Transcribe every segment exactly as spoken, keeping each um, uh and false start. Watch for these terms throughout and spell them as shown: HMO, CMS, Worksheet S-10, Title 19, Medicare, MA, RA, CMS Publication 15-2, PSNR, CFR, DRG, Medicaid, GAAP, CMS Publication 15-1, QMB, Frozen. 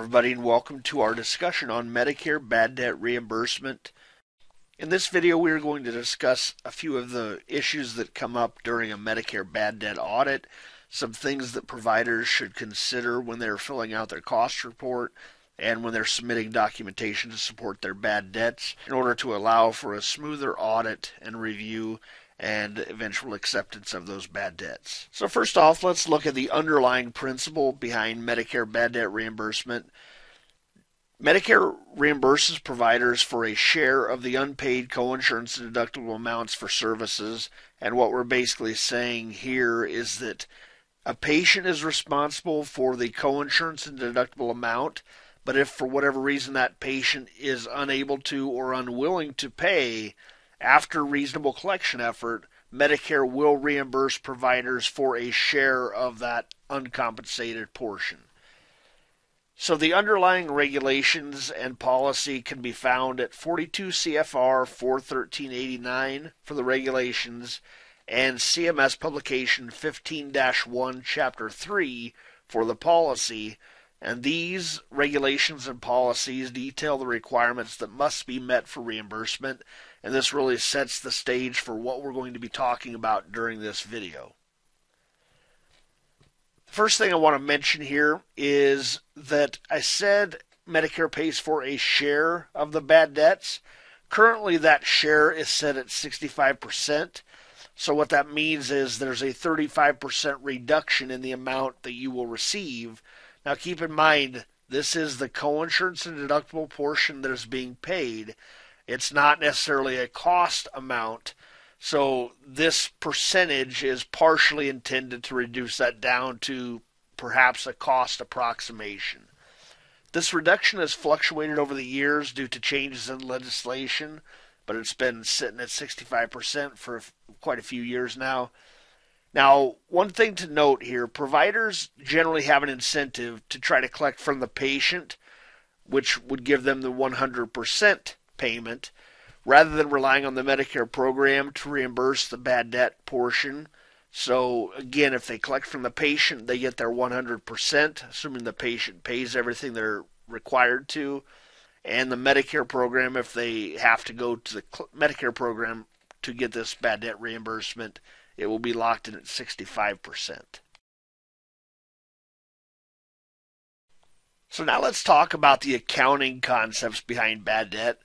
everybody, and welcome to our discussion on Medicare bad debt reimbursement. In this video, we are going to discuss a few of the issues that come up during a Medicare bad debt audit, some things that providers should consider when they're filling out their cost report and when they're submitting documentation to support their bad debts in order to allow for a smoother audit and review and eventual acceptance of those bad debts. So first off, let's look at the underlying principle behind Medicare bad debt reimbursement. Medicare reimburses providers for a share of the unpaid coinsurance and deductible amounts for services, and what we're basically saying here is that a patient is responsible for the coinsurance and deductible amount, but if for whatever reason that patient is unable to or unwilling to pay, after reasonable collection effort, Medicare will reimburse providers for a share of that uncompensated portion. So the underlying regulations and policy can be found at forty-two C F R four thirteen eighty-nine for the regulations and C M S Publication fifteen dash one Chapter three for the policy. And these regulations and policies detail the requirements that must be met for reimbursement, and this really sets the stage for what we're going to be talking about during this video. The first thing I want to mention here is that I said Medicare pays for a share of the bad debts. Currently that share is set at sixty-five percent. So what that means is there's a thirty-five percent reduction in the amount that you will receive. Now keep in mind, this is the coinsurance and deductible portion that is being paid. It's not necessarily a cost amount, so this percentage is partially intended to reduce that down to perhaps a cost approximation. This reduction has fluctuated over the years due to changes in legislation, but it's been sitting at sixty-five percent for quite a few years now. Now, one thing to note here, providers generally have an incentive to try to collect from the patient, which would give them the one hundred percent payment, rather than relying on the Medicare program to reimburse the bad debt portion. So, again, if they collect from the patient, they get their one hundred percent, assuming the patient pays everything they're required to. And the Medicare program, if they have to go to the Medicare program to get this bad debt reimbursement, it will be locked in at sixty-five percent. So now let's talk about the accounting concepts behind bad debt.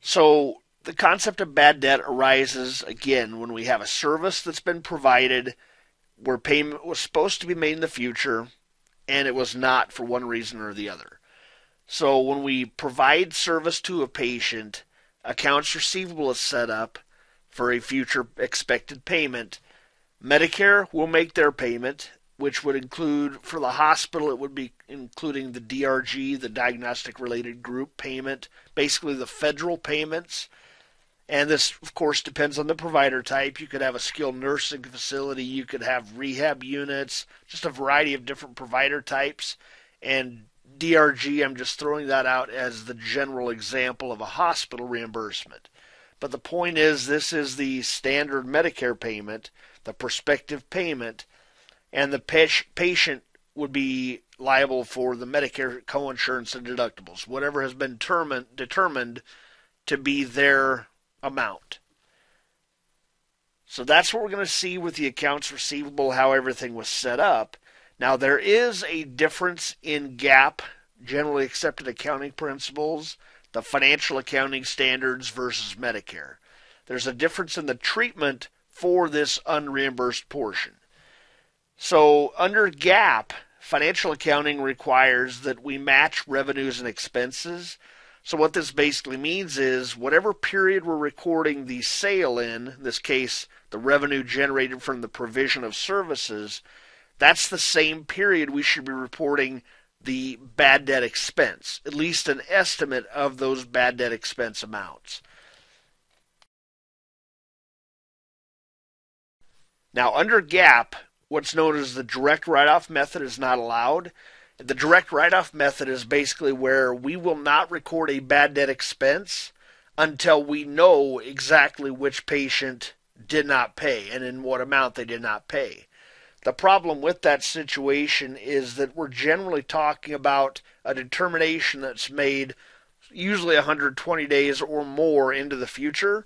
So the concept of bad debt arises, again, when we have a service that's been provided where payment was supposed to be made in the future and it was not for one reason or the other. So when we provide service to a patient, accounts receivable is set up for a future expected payment. Medicare will make their payment, which would include, for the hospital, it would be including the D R G, the diagnostic related group payment, basically the federal payments. And this, of course, depends on the provider type. You could have a skilled nursing facility, you could have rehab units, just a variety of different provider types. And D R G, I'm just throwing that out as the general example of a hospital reimbursement. But the point is, this is the standard Medicare payment, the prospective payment, and the patient would be liable for the Medicare coinsurance and deductibles, whatever has been determined to be their amount. So that's what we're going to see with the accounts receivable, how everything was set up. Now, there is a difference in GAAP, generally accepted accounting principles, the financial accounting standards versus Medicare. There's a difference in the treatment for this unreimbursed portion. So under GAAP, financial accounting requires that we match revenues and expenses. So what this basically means is whatever period we're recording the sale in, in this case, the revenue generated from the provision of services, that's the same period we should be reporting the bad debt expense, at least an estimate of those bad debt expense amounts. Now, under GAAP, what's known as the direct write-off method is not allowed. The direct write-off method is basically where we will not record a bad debt expense until we know exactly which patient did not pay and in what amount they did not pay. The problem with that situation is that we're generally talking about a determination that's made usually one hundred twenty days or more into the future.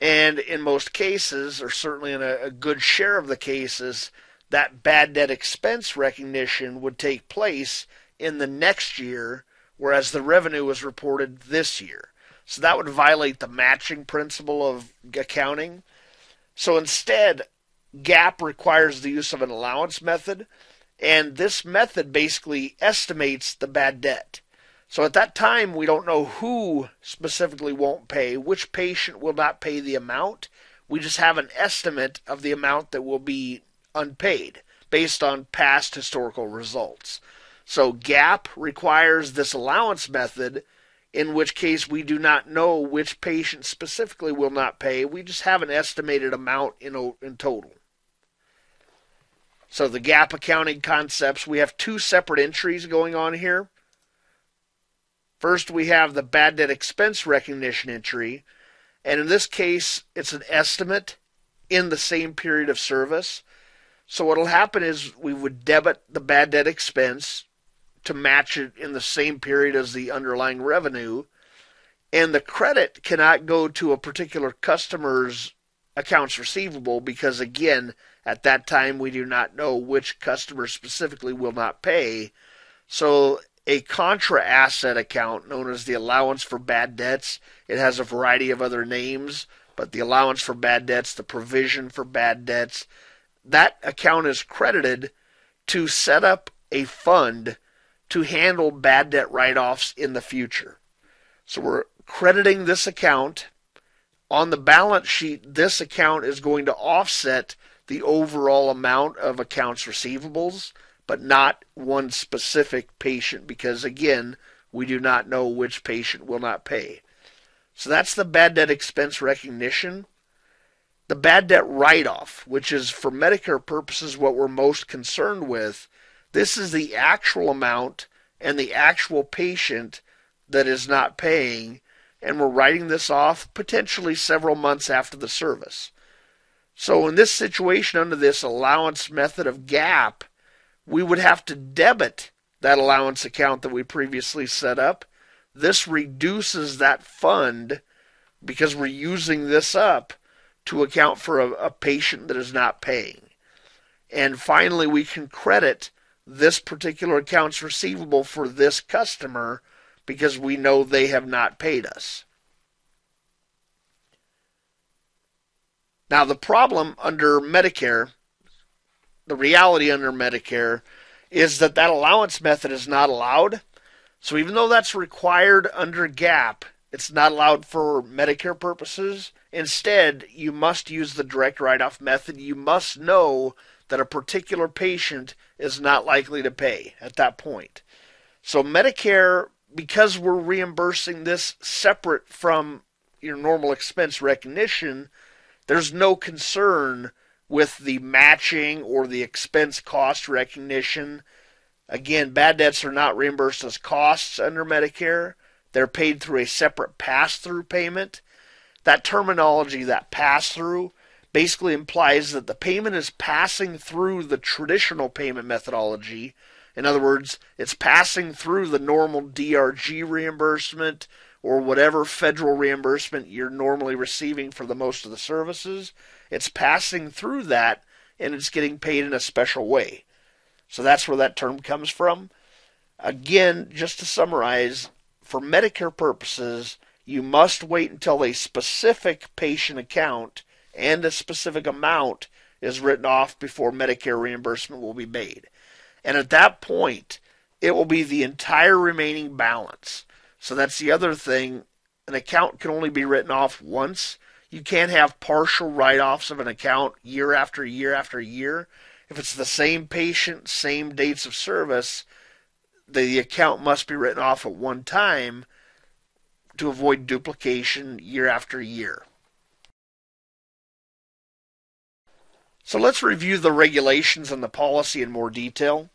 And in most cases, or certainly in a, a good share of the cases, that bad debt expense recognition would take place in the next year, whereas the revenue was reported this year. So that would violate the matching principle of accounting. So instead, GAAP requires the use of an allowance method, and this method basically estimates the bad debt. So at that time, we don't know who specifically won't pay, which patient will not pay the amount. We just have an estimate of the amount that will be unpaid based on past historical results. So GAAP requires this allowance method, in which case we do not know which patient specifically will not pay. We just have an estimated amount in, in total. So the GAAP accounting concepts, we have two separate entries going on here. First, we have the bad debt expense recognition entry, and in this case, it's an estimate in the same period of service. So what will happen is we would debit the bad debt expense to match it in the same period as the underlying revenue, and the credit cannot go to a particular customer's accounts receivable because, again, at that time we do not know which customer specifically will not pay. So a contra asset account known as the allowance for bad debts. It has a variety of other names, but the allowance for bad debts, the provision for bad debts, that account is credited to set up a fund to handle bad debt write-offs in the future. So we're crediting this account. On the balance sheet, this account is going to offset the overall amount of accounts receivables, but not one specific patient because, again, we do not know which patient will not pay. So that's the bad debt expense recognition. The bad debt write-off, which is for Medicare purposes what we're most concerned with, this is the actual amount and the actual patient that is not paying, and we're writing this off potentially several months after the service. So in this situation, under this allowance method of GAAP, we would have to debit that allowance account that we previously set up. This reduces that fund because we're using this up to account for a, a patient that is not paying. And finally, we can credit this particular account's receivable for this customer because we know they have not paid us. Now, the problem under Medicare, the reality under Medicare, is that that allowance method is not allowed. So even though that's required under GAAP, it's not allowed for Medicare purposes. Instead, you must use the direct write-off method. You must know that a particular patient is not likely to pay at that point. So Medicare, because we're reimbursing this separate from your normal expense recognition, there's no concern with the matching or the expense cost recognition. Again, bad debts are not reimbursed as costs under Medicare. They're paid through a separate pass-through payment. That terminology, that pass-through, basically implies that the payment is passing through the traditional payment methodology. In other words, it's passing through the normal D R G reimbursement or whatever federal reimbursement you're normally receiving for the most of the services. It's passing through that, and it's getting paid in a special way. So that's where that term comes from. Again, just to summarize, for Medicare purposes, you must wait until a specific patient account and a specific amount is written off before Medicare reimbursement will be made. And at that point, it will be the entire remaining balance. So that's the other thing. An account can only be written off once. You can't have partial write-offs of an account year after year after year. If it's the same patient, same dates of service, the account must be written off at one time to avoid duplication year after year. So let's review the regulations and the policy in more detail.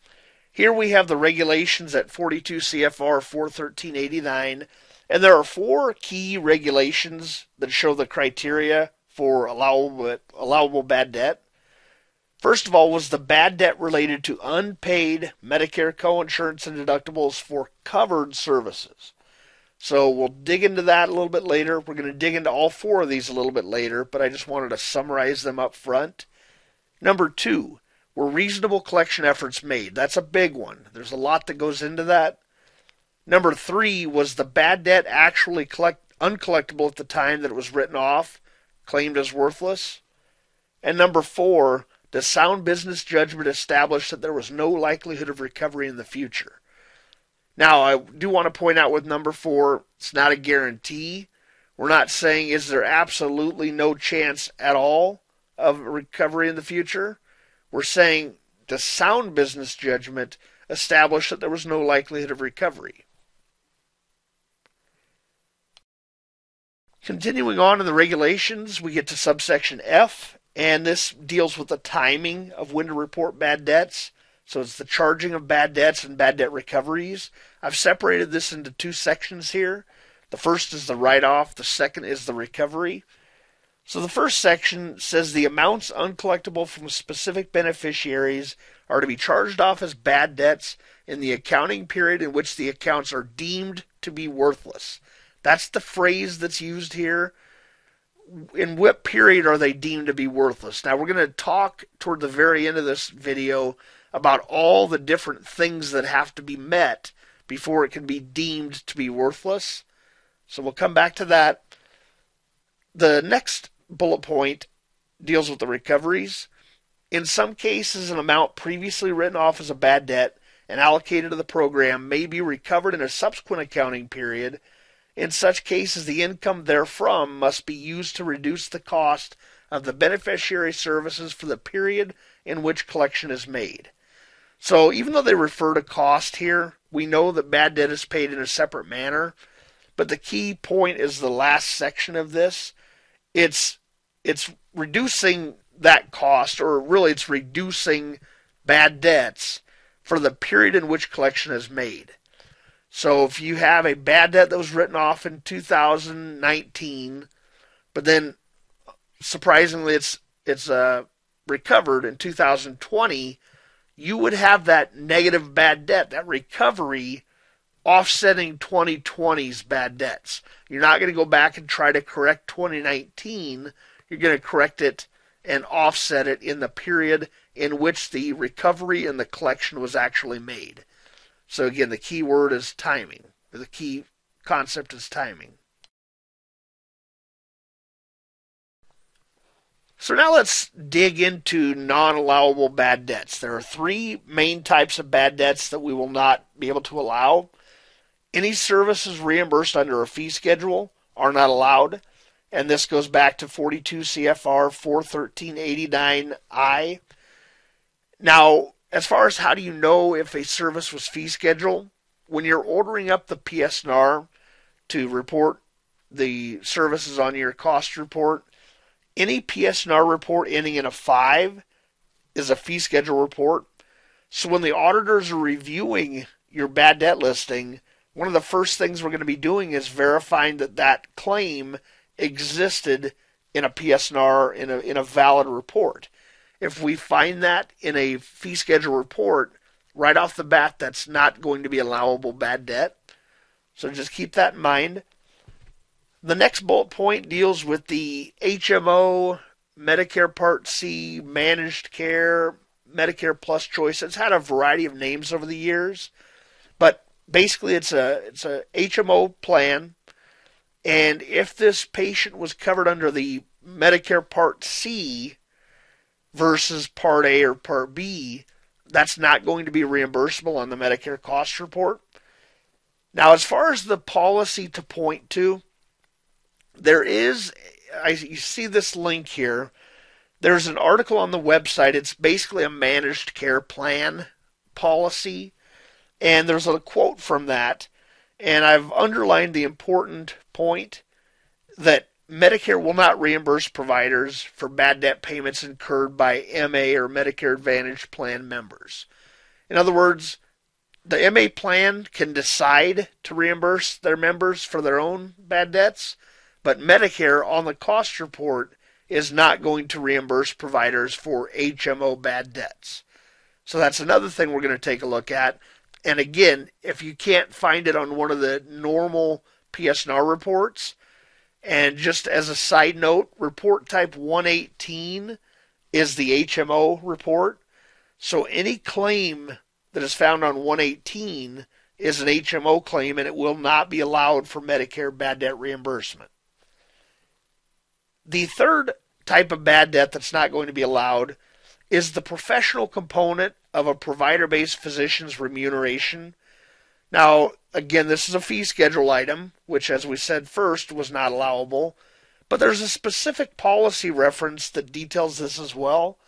Here we have the regulations at forty-two C F R four thirteen eighty-nine, and there are four key regulations that show the criteria for allowable, allowable bad debt. First of all was the bad debt related to unpaid Medicare coinsurance and deductibles for covered services. So we'll dig into that a little bit later. We're going to dig into all four of these a little bit later, but I just wanted to summarize them up front. Number two, were reasonable collection efforts made? That's a big one. There's a lot that goes into that. Number three, was the bad debt actually collect, uncollectible at the time that it was written off, claimed as worthless? And number four, does sound business judgment establish that there was no likelihood of recovery in the future? Now, I do want to point out with number four, it's not a guarantee. We're not saying is there absolutely no chance at all of recovery in the future. We're saying does sound business judgment establish that there was no likelihood of recovery. Continuing on in the regulations, we get to subsection F, and this deals with the timing of when to report bad debts. So it's the charging of bad debts and bad debt recoveries. I've separated this into two sections here. The first is the write-off. The second is the recovery. So the first section says the amounts uncollectible from specific beneficiaries are to be charged off as bad debts in the accounting period in which the accounts are deemed to be worthless. That's the phrase that's used here. In what period are they deemed to be worthless? Now, we're going to talk toward the very end of this video about all the different things that have to be met before it can be deemed to be worthless. So we'll come back to that. The next bullet point deals with the recoveries. In some cases, an amount previously written off as a bad debt and allocated to the program may be recovered in a subsequent accounting period. In such cases, the income therefrom must be used to reduce the cost of the beneficiary services for the period in which collection is made. So even though they refer to cost here, we know that bad debt is paid in a separate manner. But the key point is the last section of this. It's, it's reducing that cost, or really it's reducing bad debts for the period in which collection is made. So if you have a bad debt that was written off in two thousand nineteen, but then surprisingly it's, it's uh, recovered in two thousand twenty, you would have that negative bad debt, that recovery, offsetting twenty twenty's bad debts. You're not going to go back and try to correct twenty nineteen. You're going to correct it and offset it in the period in which the recovery and the collection was actually made. So again, the key word is timing. The key concept is timing. So now let's dig into non-allowable bad debts. There are three main types of bad debts that we will not be able to allow. Any services reimbursed under a fee schedule are not allowed, and this goes back to forty-two C F R four thirteen eighty-nine I. Now, as far as how do you know if a service was fee schedule, when you're ordering up the P S N R to report the services on your cost report, any P S N R report ending in a five is a fee schedule report. So when the auditors are reviewing your bad debt listing, one of the first things we're going to be doing is verifying that that claim existed in a P S N R, in a, in a valid report. If we find that in a fee schedule report, right off the bat, that's not going to be allowable bad debt. So just keep that in mind. The next bullet point deals with the H M O, Medicare Part C, Managed Care, Medicare Plus Choice. It's had a variety of names over the years, but basically it's a it's a H M O plan. And if this patient was covered under the Medicare Part C versus Part A or Part B, that's not going to be reimbursable on the Medicare cost report. Now, as far as the policy to point to, there is, I, you see this link here, there's an article on the website. It's basically a managed care plan policy, and there's a quote from that, and I've underlined the important point that Medicare will not reimburse providers for bad debt payments incurred by M A or Medicare Advantage plan members. In other words, the M A plan can decide to reimburse their members for their own bad debts, but Medicare on the cost report is not going to reimburse providers for H M O bad debts. So that's another thing we're going to take a look at. And again, if you can't find it on one of the normal P S N R reports, and just as a side note, report type one eighteen is the H M O report. So any claim that is found on one eighteen is an H M O claim, and it will not be allowed for Medicare bad debt reimbursement. The third type of bad debt that's not going to be allowed is the professional component of a provider-based physician's remuneration. Now, again, this is a fee schedule item, which, as we said first, was not allowable. But there's a specific policy reference that details this as well.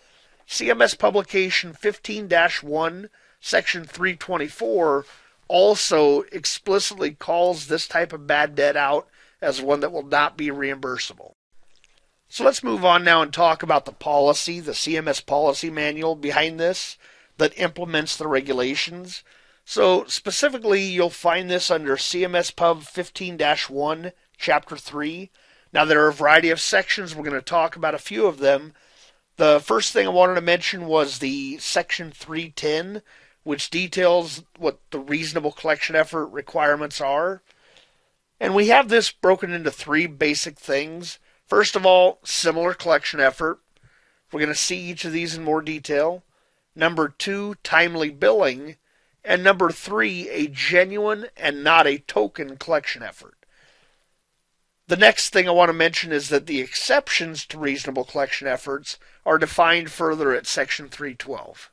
C M S Publication fifteen dash one, Section three twenty-four, also explicitly calls this type of bad debt out as one that will not be reimbursable. So let's move on now and talk about the policy, the C M S policy manual behind this that implements the regulations. So specifically, you'll find this under C M S Pub fifteen dash one, Chapter three. Now, there are a variety of sections. We're going to talk about a few of them. The first thing I wanted to mention was the Section three ten, which details what the reasonable collection effort requirements are. And we have this broken into three basic things. First of all, similar collection effort. We're going to see each of these in more detail. Number two, timely billing. And number three, a genuine and not a token collection effort. The next thing I want to mention is that the exceptions to reasonable collection efforts are defined further at Section three twelve.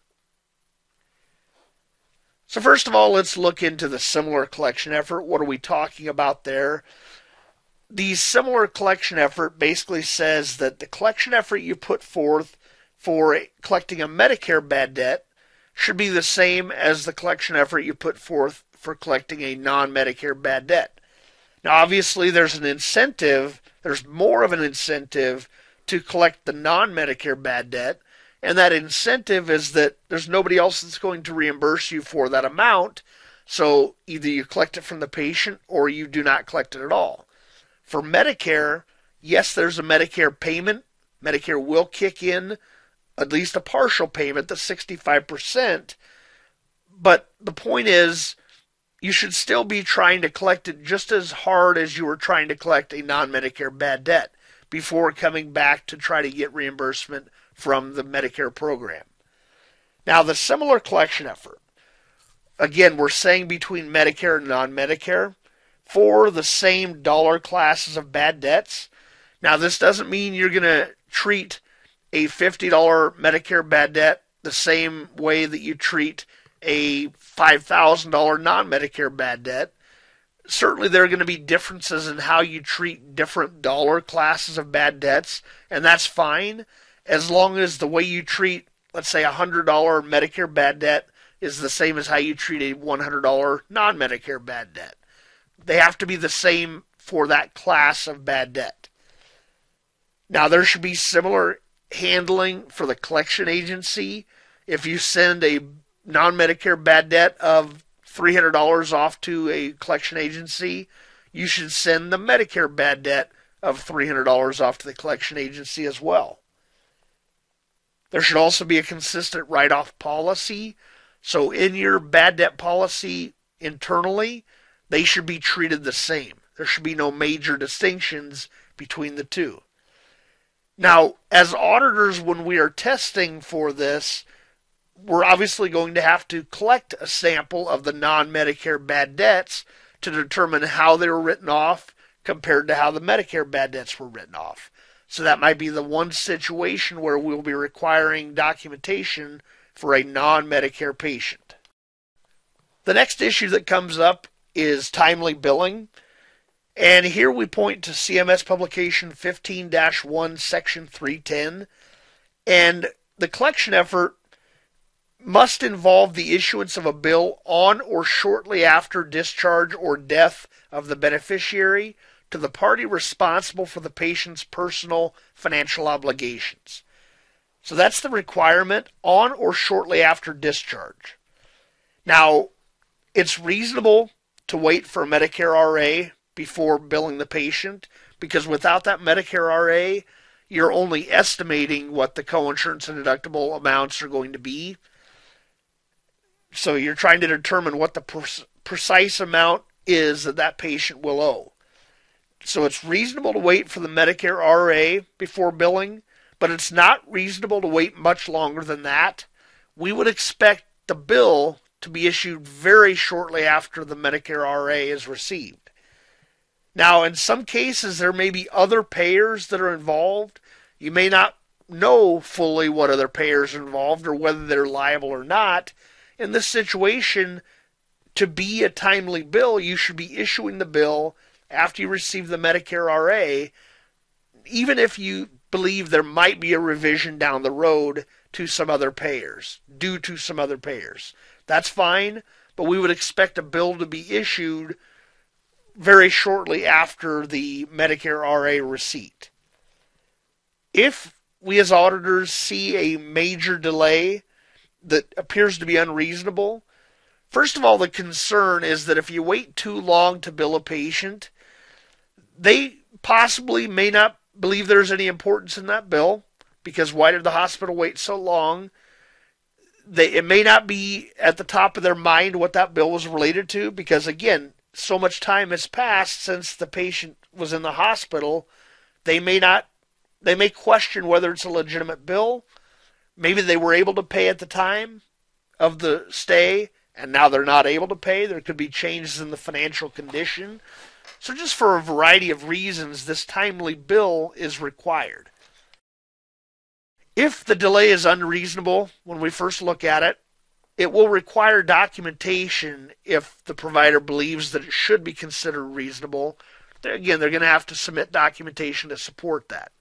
So first of all, let's look into the similar collection effort. What are we talking about there? The similar collection effort basically says that the collection effort you put forth for collecting a Medicare bad debt should be the same as the collection effort you put forth for collecting a non-Medicare bad debt. Now, obviously, there's an incentive, there's more of an incentive to collect the non-Medicare bad debt, and that incentive is that there's nobody else that's going to reimburse you for that amount, so either you collect it from the patient or you do not collect it at all. For Medicare, yes, there's a Medicare payment. Medicare will kick in at least a partial payment, the sixty-five percent. But the point is, you should still be trying to collect it just as hard as you were trying to collect a non-Medicare bad debt before coming back to try to get reimbursement from the Medicare program. Now, the similar collection effort. Again, we're saying between Medicare and non-Medicare, for the same dollar classes of bad debts. Now, this doesn't mean you're going to treat a fifty dollar Medicare bad debt the same way that you treat a five thousand dollar non-Medicare bad debt. Certainly, there are going to be differences in how you treat different dollar classes of bad debts, and that's fine as long as the way you treat, let's say, a one hundred dollar Medicare bad debt is the same as how you treat a one hundred dollar non-Medicare bad debt. They have to be the same for that class of bad debt. Now, there should be similar handling for the collection agency. If you send a non-Medicare bad debt of three hundred dollars off to a collection agency, you should send the Medicare bad debt of three hundred dollars off to the collection agency as well. There should also be a consistent write-off policy. So in your bad debt policy internally, they should be treated the same. There should be no major distinctions between the two. Now, as auditors, when we are testing for this, we're obviously going to have to collect a sample of the non-Medicare bad debts to determine how they were written off compared to how the Medicare bad debts were written off. So that might be the one situation where we'll be requiring documentation for a non-Medicare patient. The next issue that comes up is timely billing. And here we point to C M S Publication fifteen dash one, Section three ten. And the collection effort must involve the issuance of a bill on or shortly after discharge or death of the beneficiary to the party responsible for the patient's personal financial obligations. So that's the requirement, on or shortly after discharge. Now, it's reasonable to wait for a Medicare R A before billing the patient, because without that Medicare R A, you're only estimating what the coinsurance and deductible amounts are going to be. So you're trying to determine what the pre precise amount is that that patient will owe. So it's reasonable to wait for the Medicare R A before billing, but it's not reasonable to wait much longer than that. We would expect the bill to be issued very shortly after the Medicare R A is received. Now, in some cases, there may be other payers that are involved. You may not know fully what other payers are involved or whether they're liable or not. In this situation, to be a timely bill, you should be issuing the bill after you receive the Medicare R A, even if you believe there might be a revision down the road to some other payers, due to some other payers. That's fine, but we would expect a bill to be issued very shortly after the Medicare R A receipt. If we as auditors see a major delay that appears to be unreasonable, first of all, the concern is that if you wait too long to bill a patient, they possibly may not believe there's any importance in that bill, because why did the hospital wait so long? They, it may not be at the top of their mind what that bill was related to, because again, so much time has passed since the patient was in the hospital. They may not, they may question whether it's a legitimate bill. Maybe they were able to pay at the time of the stay, and now they're not able to pay. There could be changes in the financial condition. So just for a variety of reasons, this timely bill is required. If the delay is unreasonable when we first look at it, it will require documentation if the provider believes that it should be considered reasonable. Again, they're going to have to submit documentation to support that.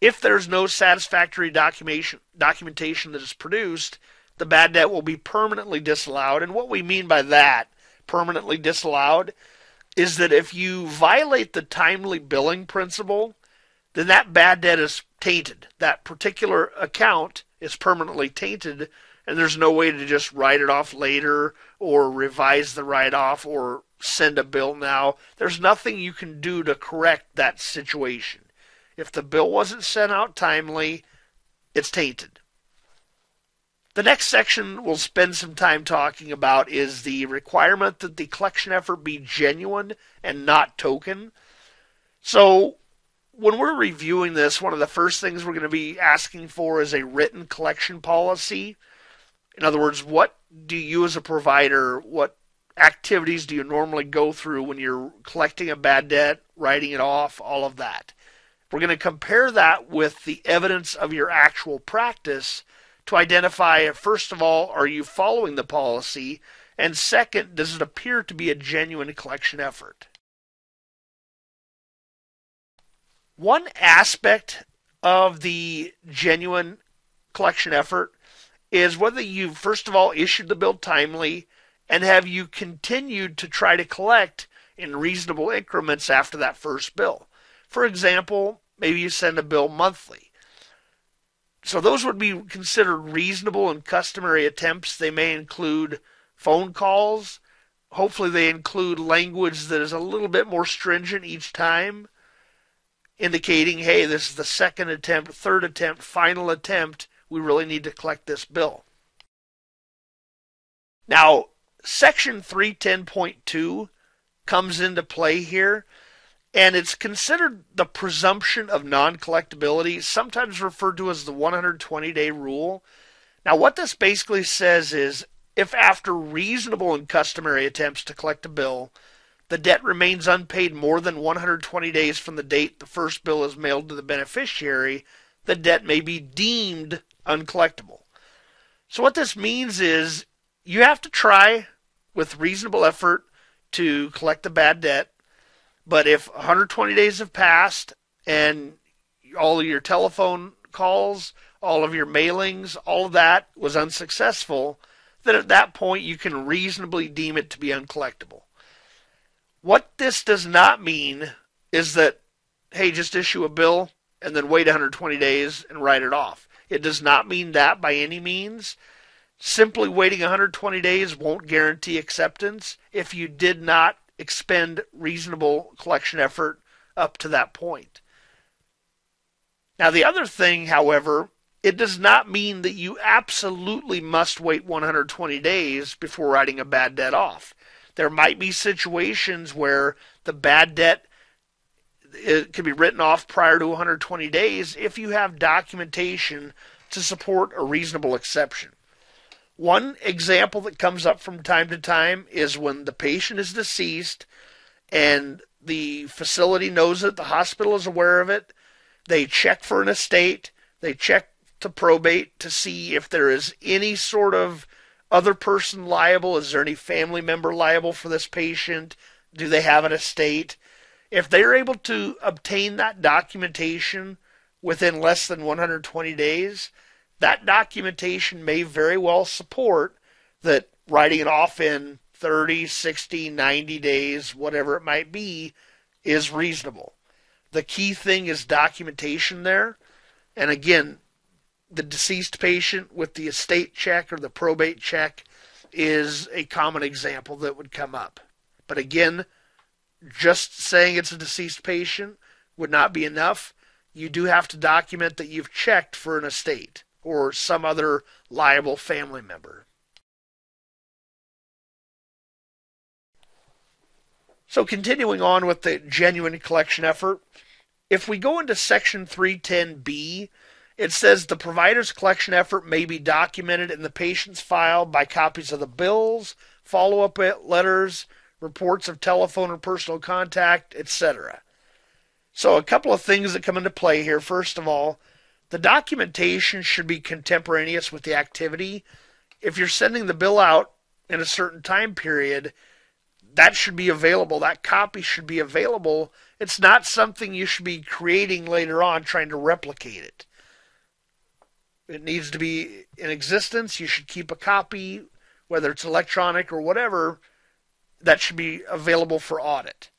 If there's no satisfactory documentation, documentation that is produced, the bad debt will be permanently disallowed. And what we mean by that, permanently disallowed, is that if you violate the timely billing principle, then that bad debt is tainted. That particular account is permanently tainted, and there's no way to just write it off later or revise the write-off or send a bill now. There's nothing you can do to correct that situation. If the bill wasn't sent out timely, it's tainted. The next section we'll spend some time talking about is the requirement that the collection effort be genuine and not token. So when we're reviewing this, one of the first things we're going to be asking for is a written collection policy. In other words, what do you as a provider, what activities do you normally go through when you're collecting a bad debt, writing it off, all of that. We're going to compare that with the evidence of your actual practice to identify, first of all, are you following the policy? And second, does it appear to be a genuine collection effort? One aspect of the genuine collection effort is whether you've, first of all, issued the bill timely, and have you continued to try to collect in reasonable increments after that first bill. For example, maybe you send a bill monthly. So those would be considered reasonable and customary attempts. They may include phone calls. Hopefully they include language that is a little bit more stringent each time, indicating, hey, this is the second attempt, third attempt, final attempt. We really need to collect this bill. Now, Section three ten point two comes into play here. And it's considered the presumption of non-collectability, sometimes referred to as the one hundred twenty day rule. Now, what this basically says is if after reasonable and customary attempts to collect a bill, the debt remains unpaid more than one hundred twenty days from the date the first bill is mailed to the beneficiary, the debt may be deemed uncollectible. So what this means is you have to try with reasonable effort to collect the bad debt. But if one hundred twenty days have passed and all of your telephone calls, all of your mailings, all of that was unsuccessful, then at that point you can reasonably deem it to be uncollectible. What this does not mean is that, hey, just issue a bill and then wait one hundred twenty days and write it off. It does not mean that by any means. Simply waiting one hundred twenty days won't guarantee acceptance if you did not expend reasonable collection effort up to that point. Now, the other thing, however, it does not mean that you absolutely must wait one hundred twenty days before writing a bad debt off. There might be situations where the bad debt it can be written off prior to one hundred twenty days if you have documentation to support a reasonable exception. One example that comes up from time to time is when the patient is deceased and the facility knows it, the hospital is aware of it, they check for an estate, they check to probate to see if there is any sort of other person liable, is there any family member liable for this patient, do they have an estate? If they're able to obtain that documentation within less than one hundred twenty days, that documentation may very well support that writing it off in thirty, sixty, ninety days, whatever it might be, is reasonable. The key thing is documentation there. And again, the deceased patient with the estate check or the probate check is a common example that would come up. But again, just saying it's a deceased patient would not be enough. You do have to document that you've checked for an estate or some other liable family member. So continuing on with the genuine collection effort, if we go into section three ten B, it says the provider's collection effort may be documented in the patient's file by copies of the bills, follow-up letters, reports of telephone or personal contact, et cetera. So a couple of things that come into play here. First of all, the documentation should be contemporaneous with the activity. If you're sending the bill out in a certain time period, that should be available. That copy should be available. It's not something you should be creating later on trying to replicate it. It needs to be in existence. You should keep a copy, whether it's electronic or whatever, that should be available for audit.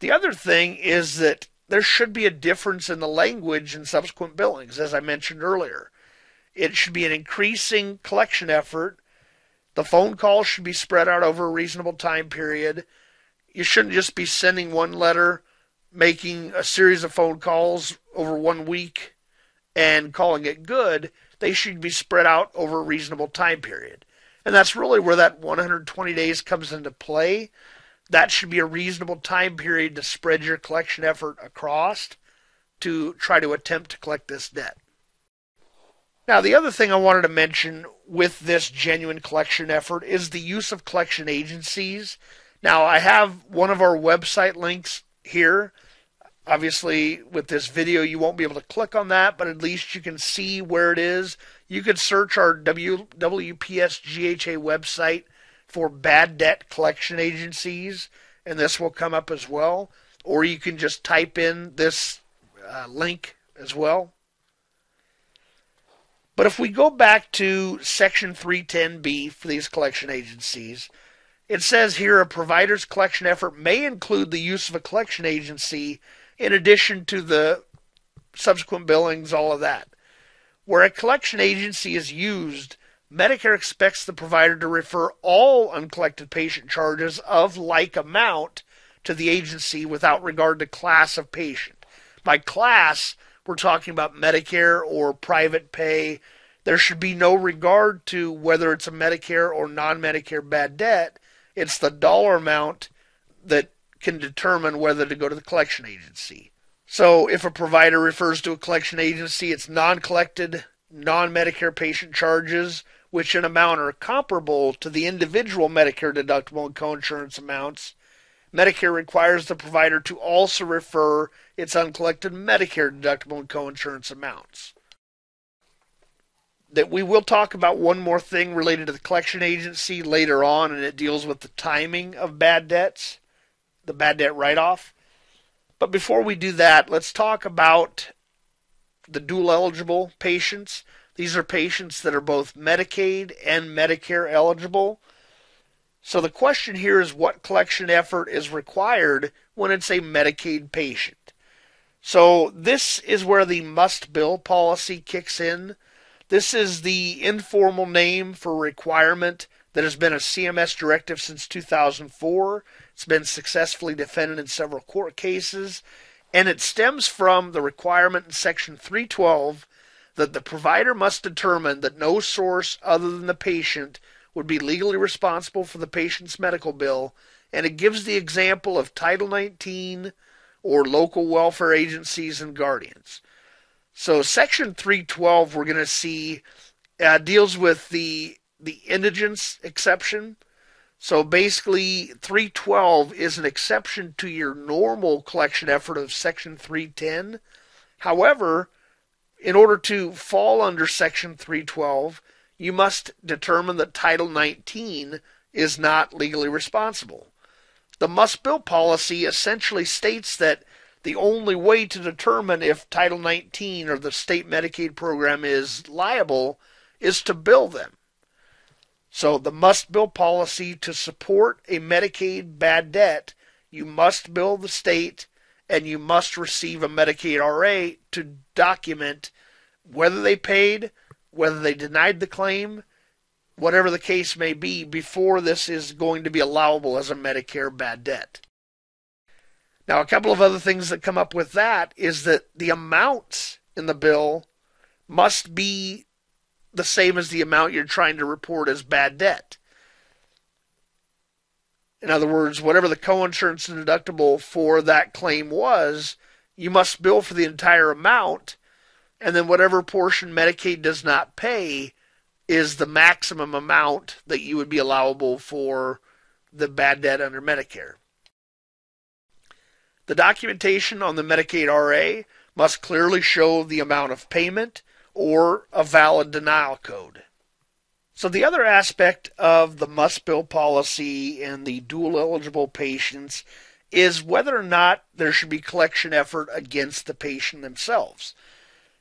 The other thing is that there should be a difference in the language in subsequent billings, as I mentioned earlier. It should be an increasing collection effort. The phone call should be spread out over a reasonable time period. You shouldn't just be sending one letter, making a series of phone calls over one week, and calling it good. They should be spread out over a reasonable time period. And that's really where that one hundred twenty days comes into play. That should be a reasonable time period to spread your collection effort across to try to attempt to collect this debt. Now, the other thing I wanted to mention with this genuine collection effort is the use of collection agencies. Now, I have one of our website links here. Obviously, with this video, you won't be able to click on that, but at least you can see where it is. You could search our W P S G H A website for bad debt collection agencies, and this will come up as well. Or you can just type in this uh, link as well. But if we go back to Section three ten B for these collection agencies, it says here a provider's collection effort may include the use of a collection agency in addition to the subsequent billings, all of that. Where a collection agency is used, Medicare expects the provider to refer all uncollected patient charges of like amount to the agency without regard to class of patient. By class, we're talking about Medicare or private pay. There should be no regard to whether it's a Medicare or non-Medicare bad debt. It's the dollar amount that can determine whether to go to the collection agency. So if a provider refers to a collection agency, it's non-collected, non-Medicare patient charges, which in amount are comparable to the individual Medicare deductible and coinsurance amounts. Medicare requires the provider to also refer its uncollected Medicare deductible and coinsurance amounts. That we will talk about one more thing related to the collection agency later on, and it deals with the timing of bad debts, the bad debt write-off. But before we do that, let's talk about the dual-eligible patients. These are patients that are both Medicaid and Medicare eligible. So the question here is what collection effort is required when it's a Medicaid patient. So this is where the must-bill policy kicks in. This is the informal name for requirement that has been a C M S directive since two thousand four. It's been successfully defended in several court cases. and it stems from the requirement in section three twelve that the provider must determine that no source other than the patient would be legally responsible for the patient's medical bill, and it gives the example of Title nineteen or local welfare agencies and guardians. So section three twelve we're going to see uh, deals with the the indigence exception. So basically three twelve is an exception to your normal collection effort of section three ten. However, in order to fall under section three twelve, you must determine that Title nineteen is not legally responsible. The must bill policy essentially states that the only way to determine if Title nineteen or the state Medicaid program is liable is to bill them. So the must bill policy to support a Medicaid bad debt, you must bill the state and you must receive a Medicaid R A to document whether they paid, whether they denied the claim, whatever the case may be, before this is going to be allowable as a Medicare bad debt. Now, a couple of other things that come up with that is that the amounts in the bill must be the same as the amount you're trying to report as bad debt. In other words, whatever the coinsurance and deductible for that claim was, you must bill for the entire amount, and then whatever portion Medicaid does not pay is the maximum amount that you would be allowable for the bad debt under Medicare. The documentation on the Medicaid R A must clearly show the amount of payment or a valid denial code. So the other aspect of the must bill policy and the dual eligible patients is whether or not there should be collection effort against the patient themselves.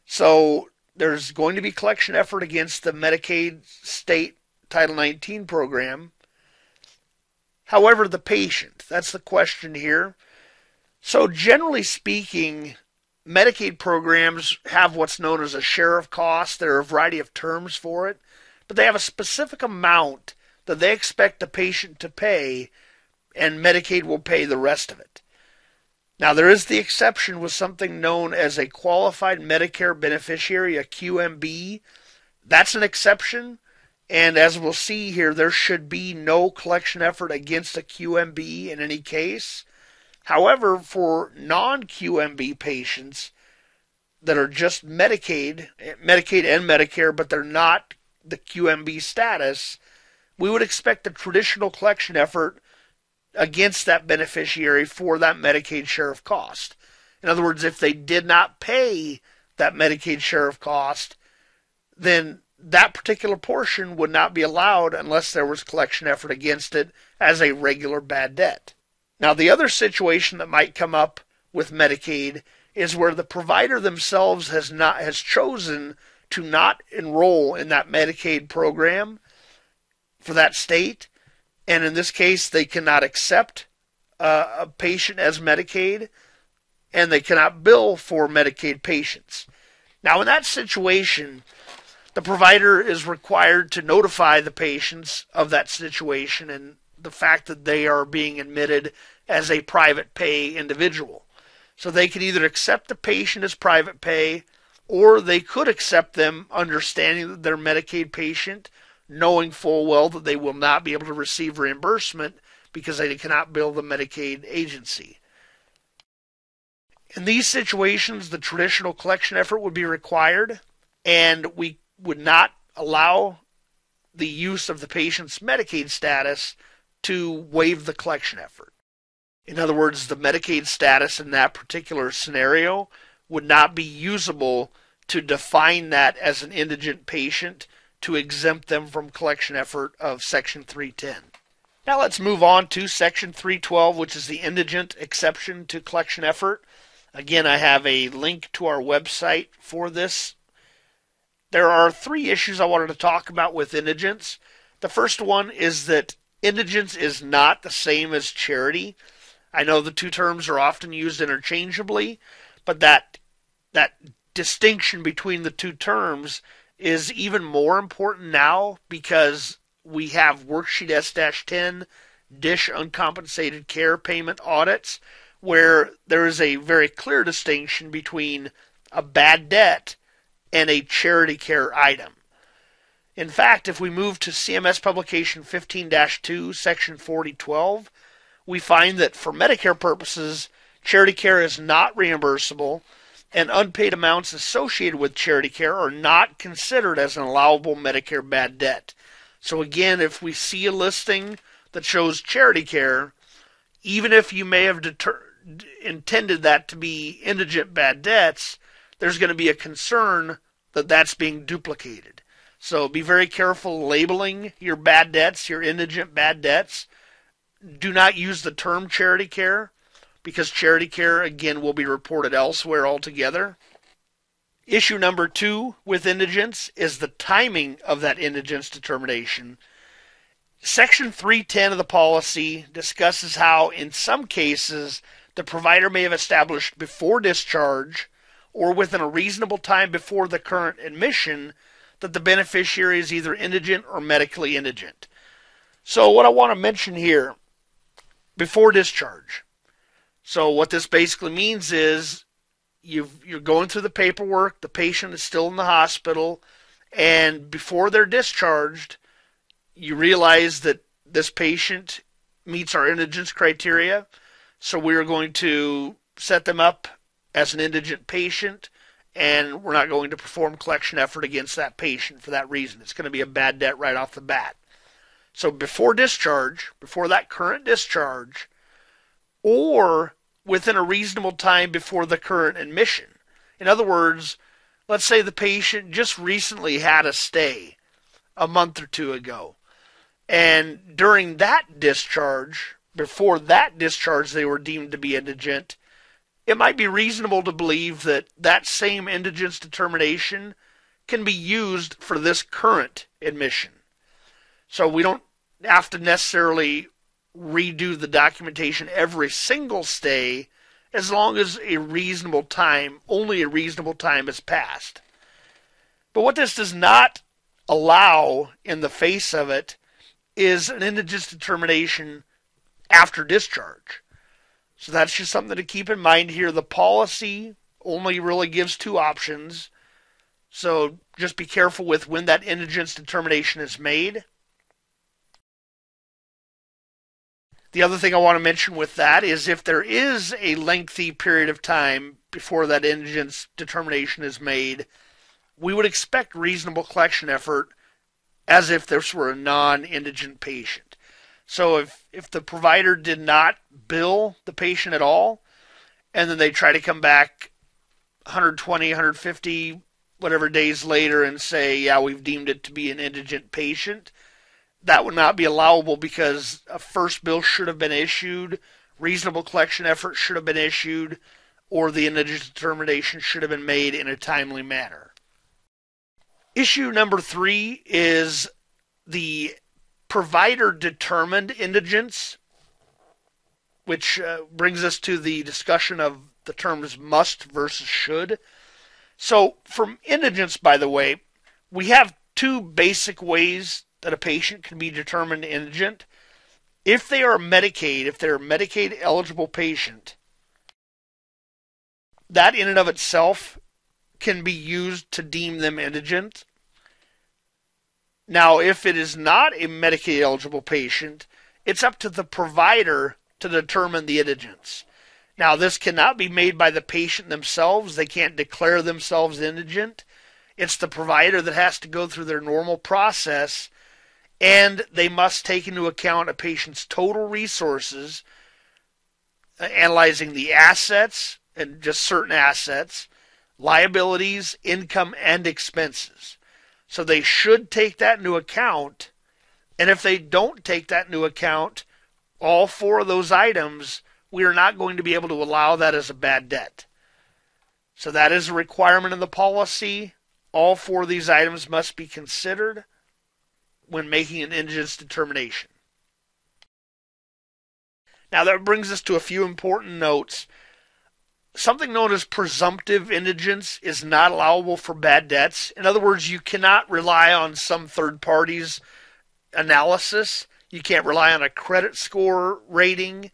So there's going to be collection effort against the Medicaid state Title nineteen program. However, the patient, that's the question here. So generally speaking, Medicaid programs have what's known as a share of cost. There are a variety of terms for it, but they have a specific amount that they expect the patient to pay, and Medicaid will pay the rest of it. Now, there is the exception with something known as a qualified Medicare beneficiary, a Q M B. That's an exception, and as we'll see here, there should be no collection effort against a Q M B in any case. However, for non-Q M B patients that are just Medicaid, Medicaid and Medicare, but they're not the Q M B status, we would expect the traditional collection effort against that beneficiary for that Medicaid share of cost. In other words, if they did not pay that Medicaid share of cost, then that particular portion would not be allowed unless there was collection effort against it as a regular bad debt. Now, the other situation that might come up with Medicaid is where the provider themselves has not has chosen to not enroll in that Medicaid program for that state, and in this case, they cannot accept uh, a patient as Medicaid, and they cannot bill for Medicaid patients. Now, in that situation, the provider is required to notify the patients of that situation and the fact that they are being admitted as a private pay individual. So they could either accept the patient as private pay, or they could accept them understanding that they're Medicaid patient, knowing full well that they will not be able to receive reimbursement because they cannot bill the Medicaid agency. In these situations, the traditional collection effort would be required, and we would not allow the use of the patient's Medicaid status to waive the collection effort. In other words, the Medicaid status in that particular scenario would not be usable to define that as an indigent patient to exempt them from collection effort of Section three ten. Now let's move on to Section three twelve, which is the indigent exception to collection effort. Again, I have a link to our website for this. There are three issues I wanted to talk about with indigence. The first one is that indigence is not the same as charity. I know the two terms are often used interchangeably, but that that distinction between the two terms is even more important now because we have Worksheet S ten, dish uncompensated care payment audits, where there is a very clear distinction between a bad debt and a charity care item. In fact, if we move to C M S Publication fifteen dash two, Section forty twelve, we find that for Medicare purposes, charity care is not reimbursable, and unpaid amounts associated with charity care are not considered as an allowable Medicare bad debt. So again, if we see a listing that shows charity care, even if you may have deter- intended that to be indigent bad debts, there's going to be a concern that that's being duplicated. So be very careful labeling your bad debts, your indigent bad debts. Do not use the term charity care, because charity care, again, will be reported elsewhere altogether. Issue number two with indigence is the timing of that indigence determination. Section three ten of the policy discusses how, in some cases, the provider may have established before discharge or within a reasonable time before the current admission that the beneficiary is either indigent or medically indigent. So what I want to mention here, before discharge. So what this basically means is you've, you're going through the paperwork, the patient is still in the hospital, and before they're discharged, you realize that this patient meets our indigence criteria, so we're going to set them up as an indigent patient, and we're not going to perform collection effort against that patient for that reason. It's going to be a bad debt right off the bat. So before discharge, before that current discharge, or within a reasonable time before the current admission. In other words, let's say the patient just recently had a stay a month or two ago, and during that discharge, before that discharge they were deemed to be indigent, it might be reasonable to believe that that same indigence determination can be used for this current admission. So we don't have to necessarily redo the documentation every single stay as long as a reasonable time, only a reasonable time has passed. But what this does not allow in the face of it is an indigence determination after discharge. So that's just something to keep in mind here. The policy only really gives two options. So just be careful with when that indigence determination is made. The other thing I want to mention with that is if there is a lengthy period of time before that indigence determination is made, we would expect reasonable collection effort as if this were a non-indigent patient. So if, if the provider did not bill the patient at all, and then they try to come back one hundred twenty, one hundred fifty, whatever days later and say, yeah, we've deemed it to be an indigent patient, that would not be allowable because a first bill should have been issued, reasonable collection effort should have been issued, or the indigence determination should have been made in a timely manner. Issue number three is the provider-determined indigence, which uh, brings us to the discussion of the terms must versus should. So from indigence, by the way, we have two basic ways that a patient can be determined indigent. If they are Medicaid, if they're a Medicaid eligible patient, that in and of itself can be used to deem them indigent. Now, if it is not a Medicaid eligible patient, it's up to the provider to determine the indigence. Now, this cannot be made by the patient themselves. They can't declare themselves indigent. It's the provider that has to go through their normal process, and they must take into account a patient's total resources, analyzing the assets, and just certain assets, liabilities, income, and expenses. So they should take that into account, and if they don't take that into account, all four of those items, we are not going to be able to allow that as a bad debt. So that is a requirement in the policy. All four of these items must be considered when making an indigence determination. Now that brings us to a few important notes. Something known as presumptive indigence is not allowable for bad debts. In other words, you cannot rely on some third party's analysis. You can't rely on a credit score rating.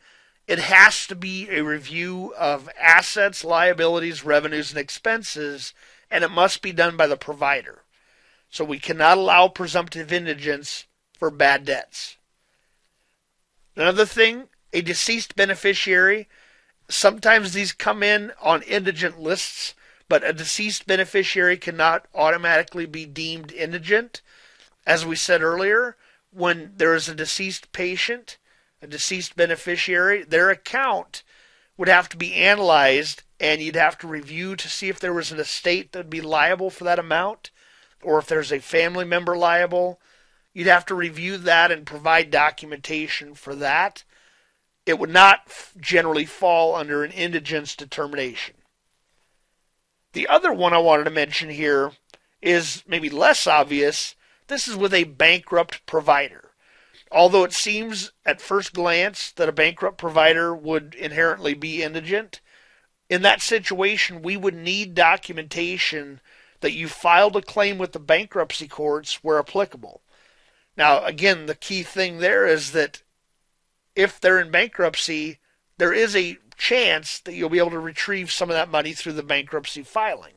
It has to be a review of assets, liabilities, revenues, and expenses, and it must be done by the provider. So we cannot allow presumptive indigence for bad debts. Another thing, a deceased beneficiary. Sometimes these come in on indigent lists, but a deceased beneficiary cannot automatically be deemed indigent. As we said earlier, when there is a deceased patient, a deceased beneficiary, their account would have to be analyzed, and you'd have to review to see if there was an estate that would be liable for that amount, or if there's a family member liable. You'd have to review that and provide documentation for that. It would not generally fall under an indigence determination. The other one I wanted to mention here is maybe less obvious. This is with a bankrupt provider. Although it seems at first glance that a bankrupt provider would inherently be indigent, in that situation we would need documentation that you filed a claim with the bankruptcy courts where applicable. Now, again, the key thing there is that if they're in bankruptcy, there is a chance that you'll be able to retrieve some of that money through the bankruptcy filing.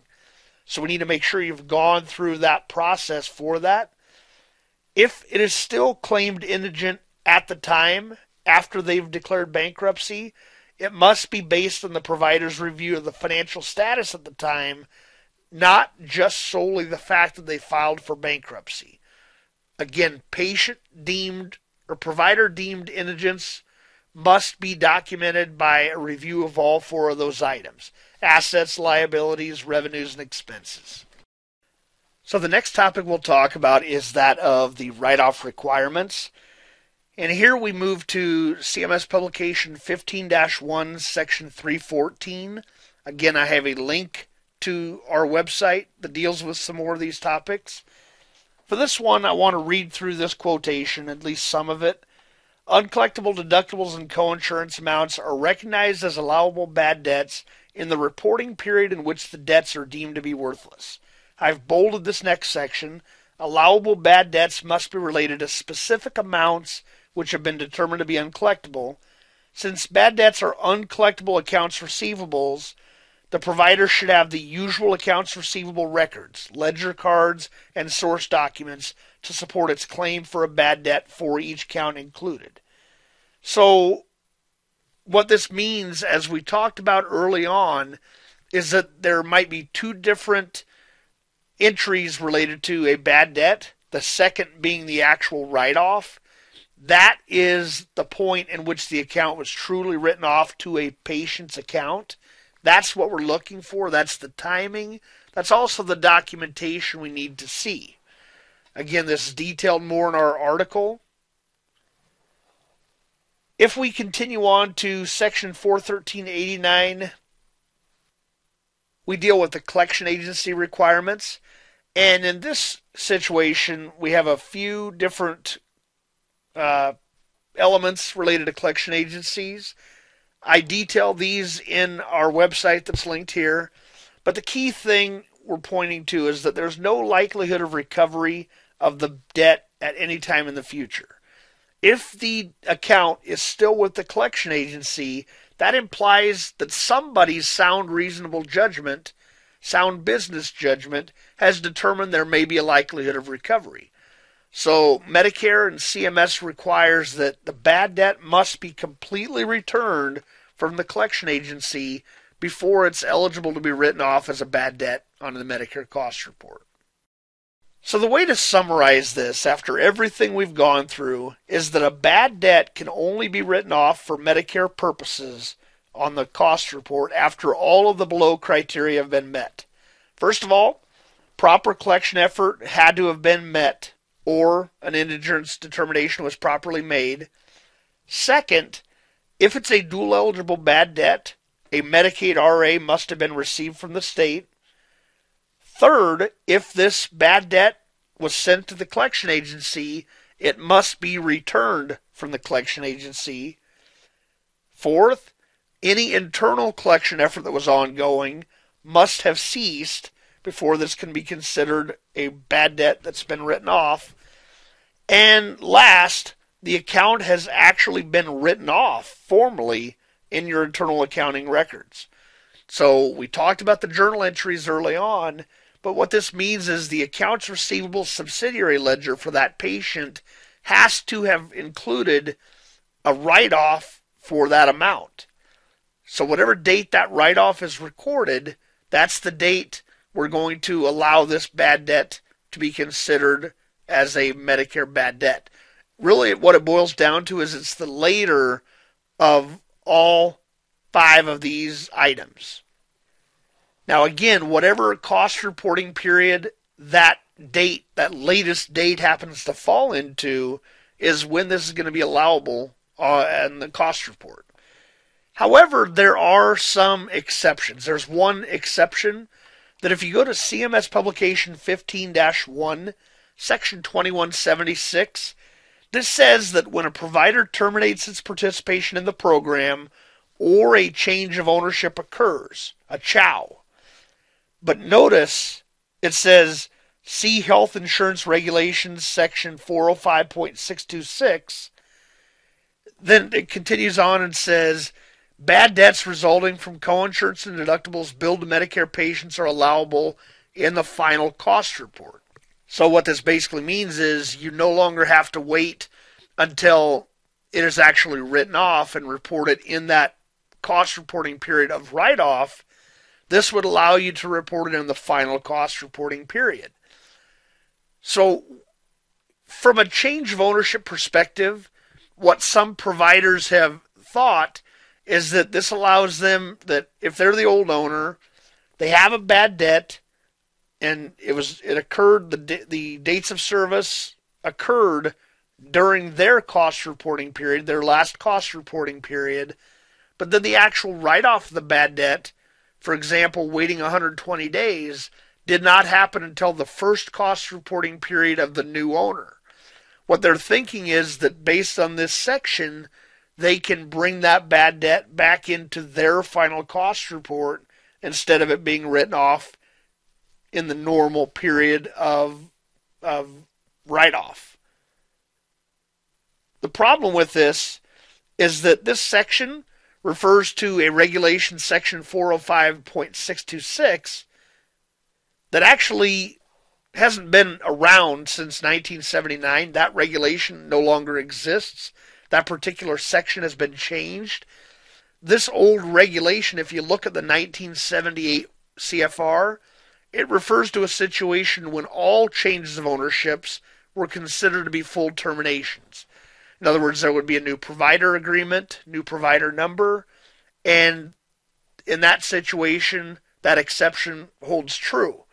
So we need to make sure you've gone through that process for that. If it is still claimed indigent at the time after they've declared bankruptcy, it must be based on the provider's review of the financial status at the time, not just solely the fact that they filed for bankruptcy. Again, patient deemed or provider deemed indigence must be documented by a review of all four of those items: assets, liabilities, revenues, and expenses. So the next topic we'll talk about is that of the write-off requirements. And here we move to C M S Publication fifteen dash one, Section three fourteen. Again, I have a link to our website that deals with some more of these topics. For this one, I want to read through this quotation, at least some of it. Uncollectible deductibles and coinsurance amounts are recognized as allowable bad debts in the reporting period in which the debts are deemed to be worthless. I've bolded this next section. Allowable bad debts must be related to specific amounts which have been determined to be uncollectible. Since bad debts are uncollectible accounts receivables, the provider should have the usual accounts receivable records, ledger cards, and source documents to support its claim for a bad debt for each count included. So what this means, as we talked about early on, is that there might be two different entries related to a bad debt, the second being the actual write-off. That is the point in which the account was truly written off to a patient's account. That's what we're looking for. That's the timing. That's also the documentation we need to see. Again, this is detailed more in our article. If we continue on to Section four thirteen eighty-nine, we deal with the collection agency requirements. And in this situation, we have a few different uh, elements related to collection agencies. I detail these in our website that's linked here, but the key thing we're pointing to is that there's no likelihood of recovery of the debt at any time in the future. If the account is still with the collection agency, that implies that somebody's sound reasonable judgment, sound business judgment, has determined there may be a likelihood of recovery. So Medicare and C M S requires that the bad debt must be completely returned from the collection agency before it's eligible to be written off as a bad debt on the Medicare cost report. So the way to summarize this after everything we've gone through is that a bad debt can only be written off for Medicare purposes on the cost report after all of the below criteria have been met. First of all, proper collection effort had to have been met, or an indigence determination was properly made. Second, if it's a dual-eligible bad debt, a Medicaid R A must have been received from the state. Third, if this bad debt was sent to the collection agency, it must be returned from the collection agency. Fourth, any internal collection effort that was ongoing must have ceased before this can be considered a bad debt that's been written off. And last, the account has actually been written off formally in your internal accounting records. So we talked about the journal entries early on, but what this means is the accounts receivable subsidiary ledger for that patient has to have included a write-off for that amount. So whatever date that write-off is recorded, that's the date we're going to allow this bad debt to be considered as a Medicare bad debt. Really, what it boils down to is it's the later of all five of these items. Now again, whatever cost reporting period that date, that latest date happens to fall into, is when this is going to be allowable uh, in the cost report. However, there are some exceptions. There's one exception that if you go to C M S Publication fifteen dash one, Section twenty-one seventy-six, this says that when a provider terminates its participation in the program or a change of ownership occurs, a C H O W, but notice it says, see Health Insurance Regulations Section four oh five point six two six. Then it continues on and says, bad debts resulting from coinsurance and deductibles billed to Medicare patients are allowable in the final cost report. So what this basically means is you no longer have to wait until it is actually written off and reported in that cost reporting period of write-off. This would allow you to report it in the final cost reporting period. So from a change of ownership perspective, what some providers have thought is that this allows them, that if they're the old owner, they have a bad debt, and it was it occurred, the, the dates of service occurred during their cost reporting period, their last cost reporting period, but then the actual write-off of the bad debt, for example, waiting one hundred twenty days, did not happen until the first cost reporting period of the new owner. What they're thinking is that based on this section, they can bring that bad debt back into their final cost report instead of it being written off in the normal period of, of write-off. The problem with this is that this section refers to a regulation, Section four oh five point six two six, that actually hasn't been around since nineteen seventy-nine. That regulation no longer exists. That particular section has been changed. This old regulation, if you look at the nineteen seventy-eight C F R, it refers to a situation when all changes of ownerships were considered to be full terminations. In other words, there would be a new provider agreement, new provider number, and in that situation, that exception holds true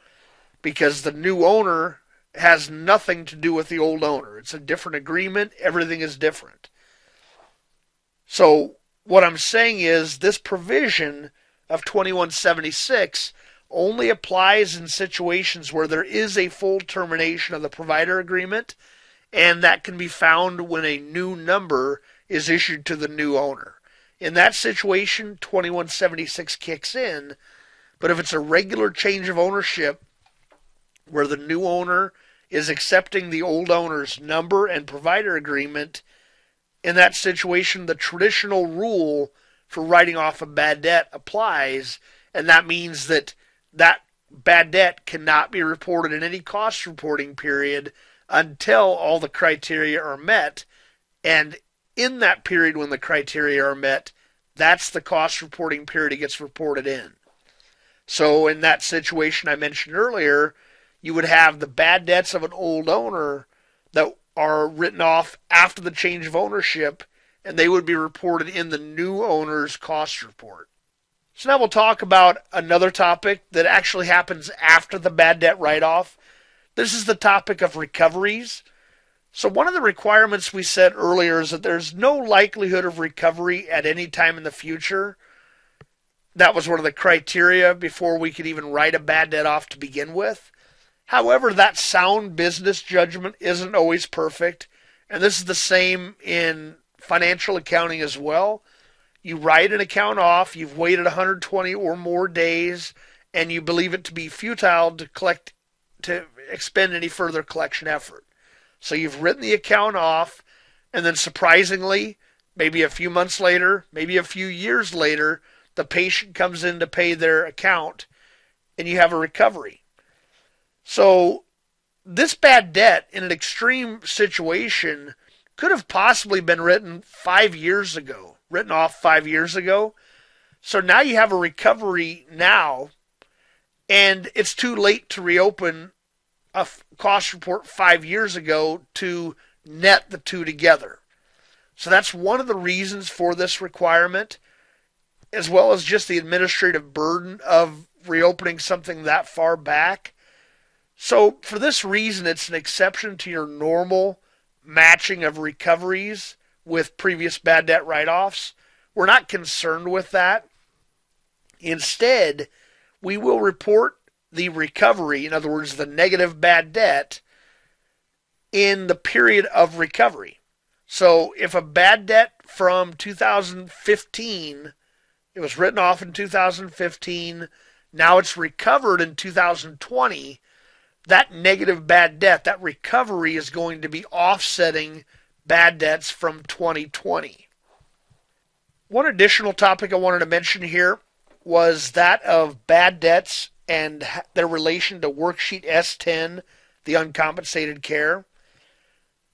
because the new owner has nothing to do with the old owner. It's a different agreement. Everything is different. So what I'm saying is this provision of twenty-one seventy-six only applies in situations where there is a full termination of the provider agreement, and that can be found when a new number is issued to the new owner. In that situation, twenty-one seventy-six kicks in, but if it's a regular change of ownership where the new owner is accepting the old owner's number and provider agreement, in that situation, the traditional rule for writing off a bad debt applies, and that means that that bad debt cannot be reported in any cost reporting period until all the criteria are met, and in that period when the criteria are met, that's the cost reporting period it gets reported in. So in that situation I mentioned earlier, you would have the bad debts of an old owner that are written off after the change of ownership, and they would be reported in the new owner's cost report. So now we'll talk about another topic that actually happens after the bad debt write-off. This is the topic of recoveries. So one of the requirements we said earlier is that there's no likelihood of recovery at any time in the future. That was one of the criteria before we could even write a bad debt off to begin with. However, that sound business judgment isn't always perfect, and this is the same in financial accounting as well. You write an account off, you've waited one hundred twenty or more days, and you believe it to be futile to collect to expend any further collection effort. So you've written the account off, and then surprisingly, Maybe a few months later, maybe a few years later, the patient comes in to pay their account and you have a recovery. So this bad debt in an extreme situation could have possibly been written five years ago, written off five years ago. So now you have a recovery now, and it's too late to reopen a cost report five years ago to net the two together. So that's one of the reasons for this requirement, as well as just the administrative burden of reopening something that far back. So for this reason, it's an exception to your normal matching of recoveries with previous bad debt write-offs. We're not concerned with that. Instead, we will report the recovery, in other words, the negative bad debt, in the period of recovery. So if a bad debt from two thousand fifteen, it was written off in two thousand fifteen, now it's recovered in two thousand twenty, that negative bad debt, that recovery is going to be offsetting bad debts from twenty twenty. One additional topic I wanted to mention here was that of bad debts and their relation to Worksheet S ten, the uncompensated care.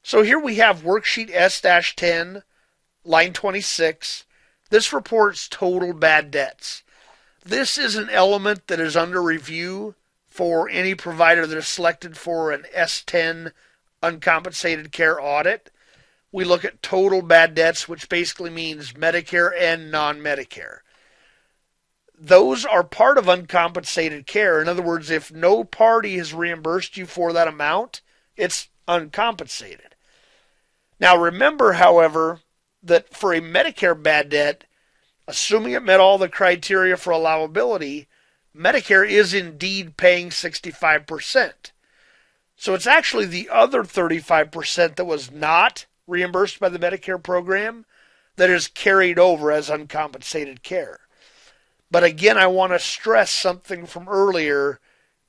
So here we have Worksheet S ten, line twenty-six. This reports total bad debts. This is an element that is under review for any provider that is selected for an S ten uncompensated care audit. We look at total bad debts, which basically means Medicare and non-Medicare. Those are part of uncompensated care. In other words, if no party has reimbursed you for that amount, it's uncompensated. Now remember, however, that for a Medicare bad debt, assuming it met all the criteria for allowability, Medicare is indeed paying sixty-five percent. So it's actually the other thirty-five percent that was not reimbursed by the Medicare program that is carried over as uncompensated care. But again, I want to stress something from earlier.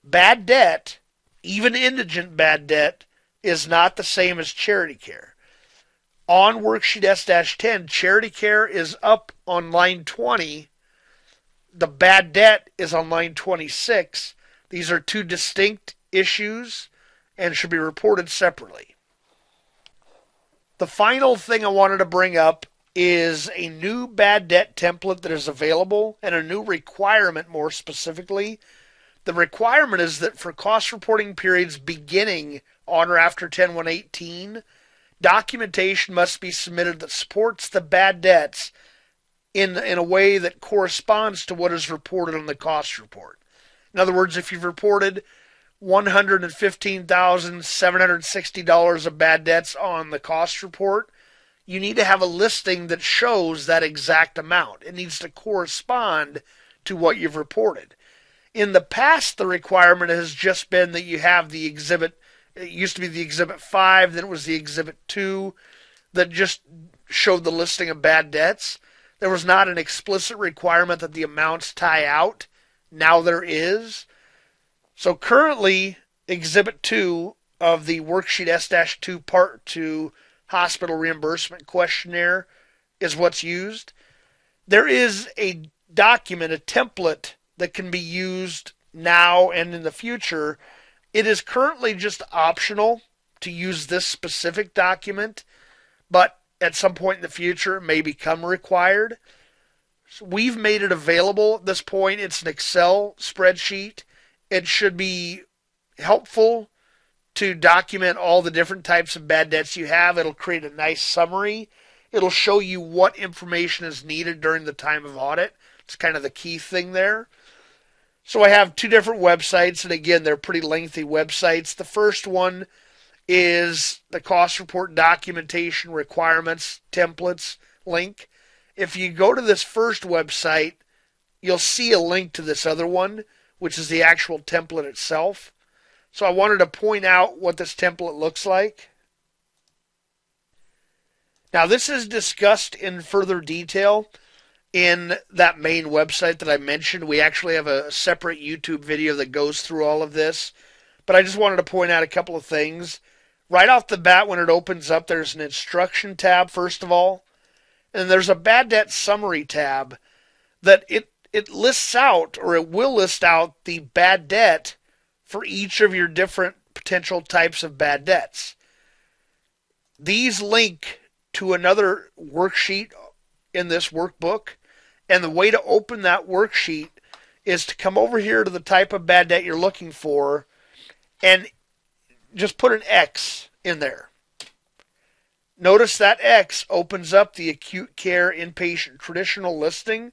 Bad debt, even indigent bad debt, is not the same as charity care. On Worksheet S ten, charity care is up on line twenty. The bad debt is on line twenty-six. These are two distinct issues and should be reported separately. The final thing I wanted to bring up is a new bad debt template that is available and a new requirement more specifically. The requirement is that for cost reporting periods beginning on or after ten one eighteen, documentation must be submitted that supports the bad debts in, in a way that corresponds to what is reported on the cost report. In other words, if you've reported one hundred fifteen thousand seven hundred sixty dollars of bad debts on the cost report, you need to have a listing that shows that exact amount. It needs to correspond to what you've reported. In the past, the requirement has just been that you have the exhibit. It used to be the exhibit five, then it was the exhibit two that just showed the listing of bad debts. There was not an explicit requirement that the amounts tie out. Now there is. So currently, exhibit two of the Worksheet S two part two hospital reimbursement questionnaire is what's used. There is a document, a template that can be used now and in the future. It is currently just optional to use this specific document, but at some point in the future it may become required. So we've made it available at this point. It's an Excel spreadsheet. It should be helpful to document all the different types of bad debts you have. It'll create a nice summary. It'll show you what information is needed during the time of audit. It's kind of the key thing there. So I have two different websites, and again, they're pretty lengthy websites. The first one is the cost report documentation requirements templates link. If you go to this first website, you'll see a link to this other one, which is the actual template itself. So I wanted to point out what this template looks like. Now this is discussed in further detail in that main website that I mentioned. We actually have a separate YouTube video that goes through all of this. But I just wanted to point out a couple of things. Right off the bat when it opens up, there's an instruction tab, first of all. and there's a bad debt summary tab that it it lists out, or it will list out, the bad debt for each of your different potential types of bad debts. These link to another worksheet in this workbook, and the way to open that worksheet is to come over here to the type of bad debt you're looking for and just put an X in there. Notice that X opens up the acute care inpatient traditional listing.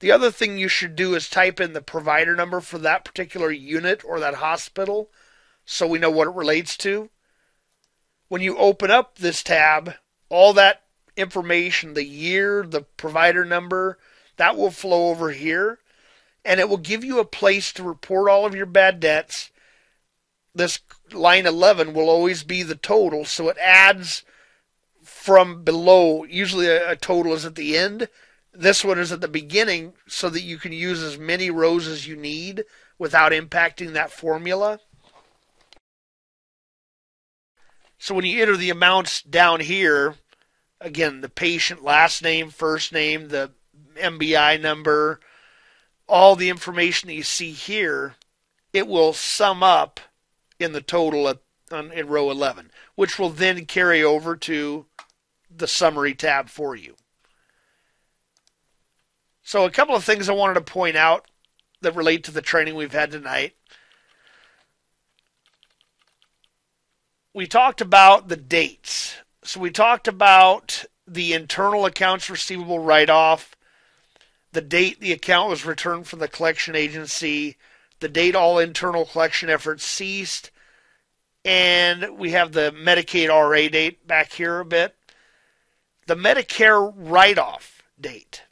The other thing you should do is type in the provider number for that particular unit or that hospital, so we know what it relates to. When you open up this tab, all that information, the year, the provider number, that will flow over here, and it will give you a place to report all of your bad debts. This line eleven will always be the total, so it adds from below. Usually a, a total is at the end. This one is at the beginning, so that you can use as many rows as you need without impacting that formula. So when you enter the amounts down here, again, the patient last name, first name, the M B I number, all the information that you see here, it will sum up in the total at, on, in row eleven, which will then carry over to the summary tab for you. So a couple of things I wanted to point out that relate to the training we've had tonight. We talked about the dates. So we talked about the internal accounts receivable write-off, the date the account was returned from the collection agency, the date all internal collection efforts ceased, and we have the Medicaid R A date back here a bit. The Medicare write-off date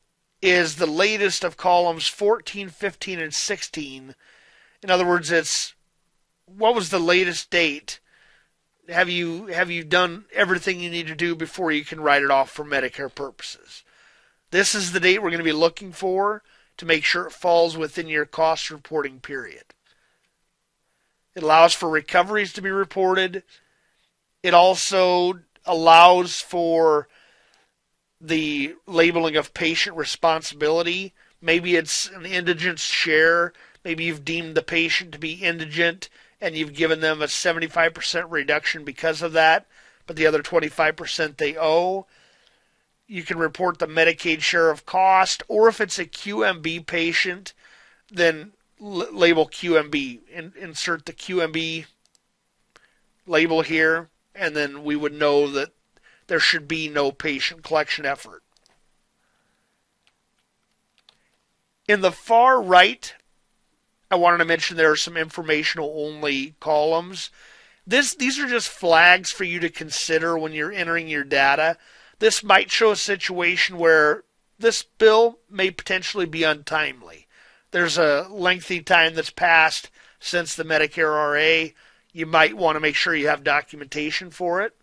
is the latest of columns fourteen, fifteen, and sixteen. In other words, it's what was the latest date? Have you have you done everything you need to do before you can write it off for Medicare purposes? This is the date we're going to be looking for to make sure it falls within your cost reporting period. It allows for recoveries to be reported. It also allows for the labeling of patient responsibility. Maybe it's an indigent share. Maybe you've deemed the patient to be indigent and you've given them a seventy-five percent reduction because of that, but the other twenty-five percent they owe. You can report the Medicaid share of cost, or if it's a Q M B patient, then label Q M B. In insert the Q M B label here, and then we would know that there should be no patient collection effort. In the far right, I wanted to mention there are some informational-only columns. This, these are just flags for you to consider when you're entering your data. This might show a situation where this bill may potentially be untimely. There's a lengthy time that's passed since the Medicare R A. You might want to make sure you have documentation for it.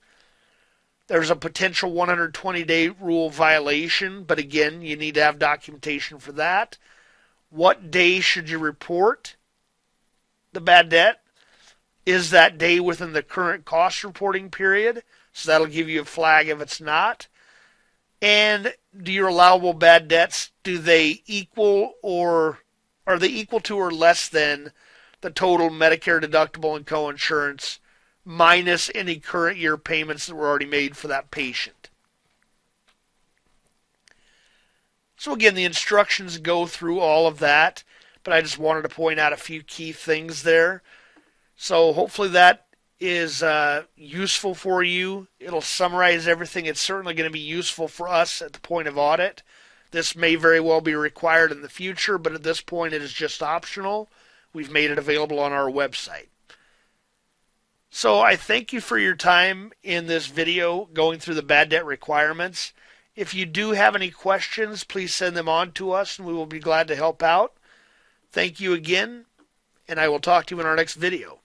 There's a potential one hundred twenty day rule violation, but again, you need to have documentation for that. What day should you report the bad debt? Is that day within the current cost reporting period? So that'll give you a flag if it's not. And do your allowable bad debts, do they equal or are they equal to or less than the total Medicare deductible and coinsurance minus any current year payments that were already made for that patient? So again, the instructions go through all of that, but I just wanted to point out a few key things there. So hopefully that is uh, useful for you. It'll summarize everything. It's certainly going to be useful for us at the point of audit. This may very well be required in the future, but at this point it is just optional. We've made it available on our website. So I thank you for your time in this video going through the bad debt requirements. If you do have any questions, please send them on to us and we will be glad to help out. Thank you again, and I will talk to you in our next video.